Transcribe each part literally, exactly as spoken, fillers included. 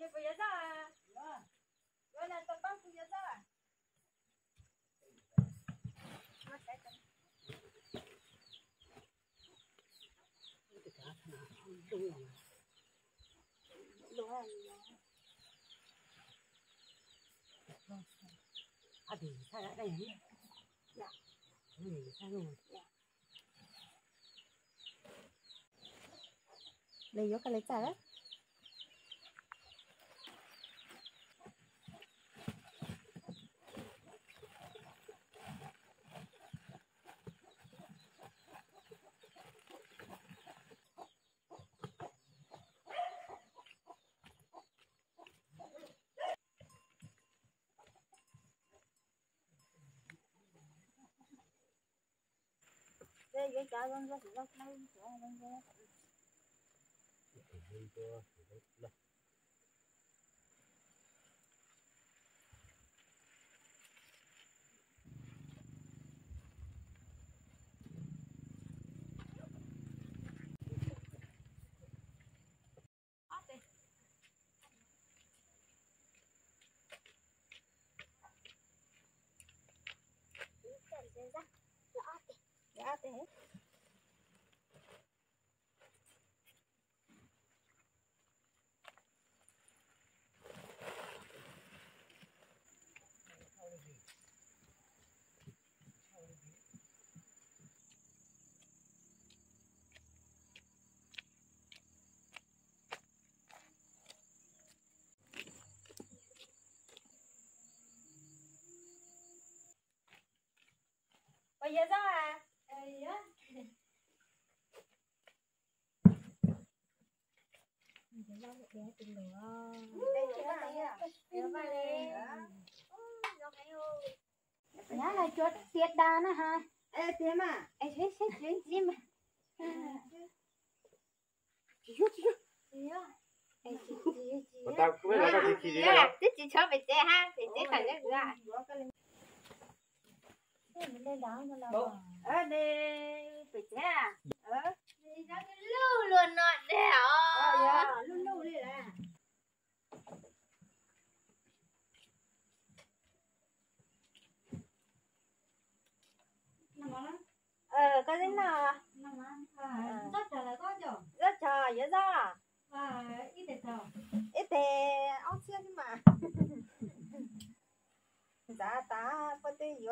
Mày phải nhớ ra à? Rồi là tập bác phải nhớ ra à? Mất cái tâm. Đúng rồi. Đúng rồi. À thì sao lại đây nhỉ? Dạ. Ừ, sao rồi? Dạ. Lấy vô cái lấy trả đấy. Hãy subscribe cho kênh Ghiền Mì Gõ để không bỏ lỡ những video hấp dẫn. Hãy subscribe cho kênh Ghiền Mì Gõ để không bỏ lỡ những yeah. Mình sẽ một bé từng lửa. Đây là cái này. Đứa vào đây. Nó cái ơi. Nó là chuột tiết đá nữa hả? Ê tiêm à? Ê chết chết chết gì mà. Chị chút chút. Chị à? Ê chị chị chị. Mà tao không biết là tao chị chị đấy hả? Chị chị cho phải chết ha. Phải chết phải chết nữa à? Mình lên đó nó là ở đây phải thế à? Ờ đi ra cái lưu luôn nọ đẻo lưu lưu đi là ờ có thế nào rất chờ là có chồng rất chờ dễ ra và ít để chờ ít để ông xem chứ mà giá tá phân tích gì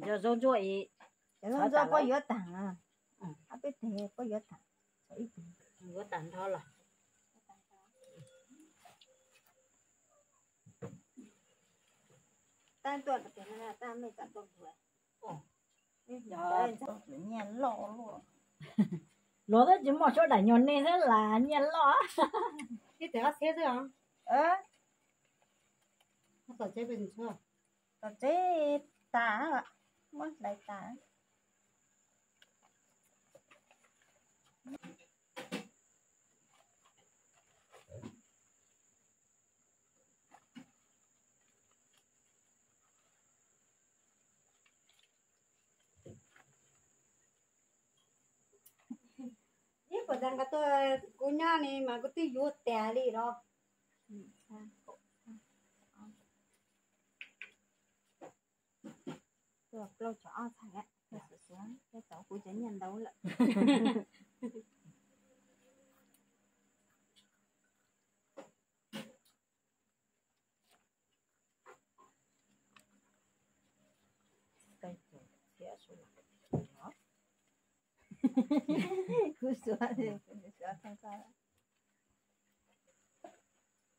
giờ rôn rỗi, rôn rỗi có gió tảng à, à biết thế có gió tảng, gió tảng thôi là, tan tuần thì là tan mấy tan tuần rồi, giờ nhà lọ luôn, lọ đó chỉ một chỗ đại nhon nên thế là nhà lọ, thế thì nó thế thôi không? Ơ, nó tao chế bình chưa? Tao chế tả ạ. Mất đại tả. Đi vào đằng cái tôi cô nhà này mà có tí vô tè đi rồi. Được lâu cho thằng ạ, nó sẽ xuống, cái cháu cũng chẳng nhận đấu lận. Cái cháu sẽ xuống là cái đó. Cứ xuống thì cứ xuống thằng xa lắm.